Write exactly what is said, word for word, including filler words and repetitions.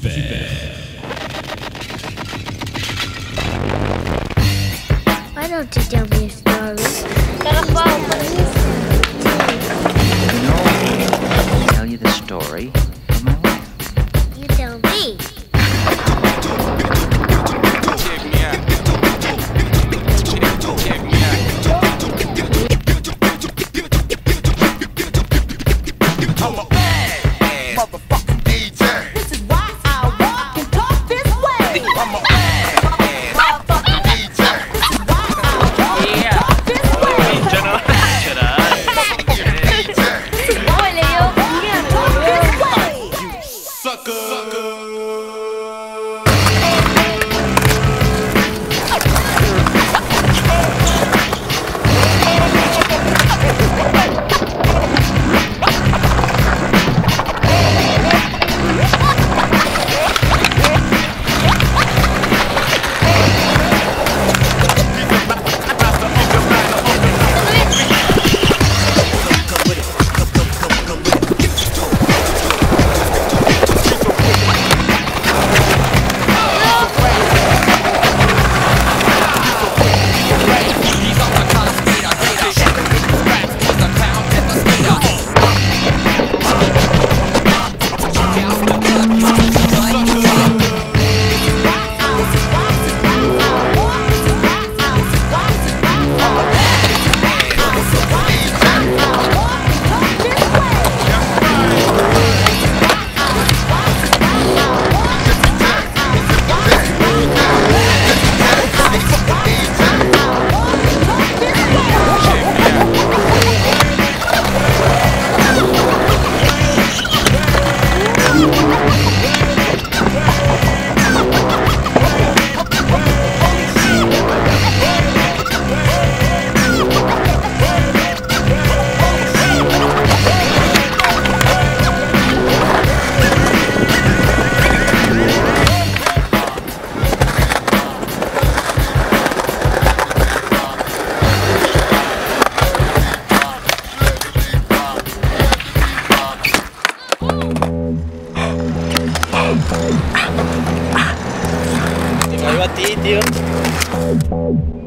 Why don't you tell me a story? Tell you the story of my life. You tell me. Tinggal buat video.